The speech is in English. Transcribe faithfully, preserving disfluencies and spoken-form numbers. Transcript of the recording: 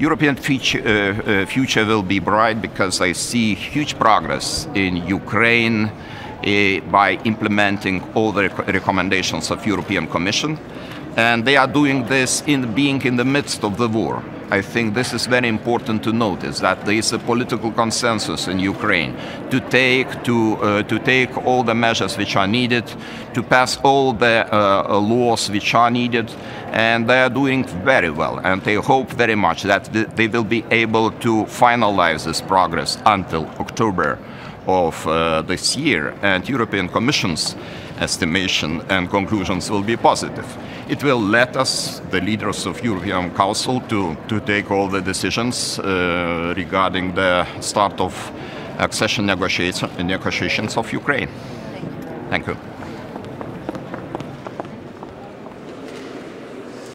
European future, uh, uh, future will be bright because I see huge progress in Ukraine uh, by implementing all the rec recommendations of European Commission. And they are doing this in being in the midst of the war. I think this is very important to notice, that there is a political consensus in Ukraine to take, to, uh, to take all the measures which are needed, to pass all the uh, laws which are needed, and they are doing very well. And they hope very much that th they will be able to finalize this progress until October of uh, this year, and European Commission's estimation and conclusions will be positive. It will let us, the leaders of European Council, to, to take all the decisions uh, regarding the start of accession negotiations of Ukraine. Thank you.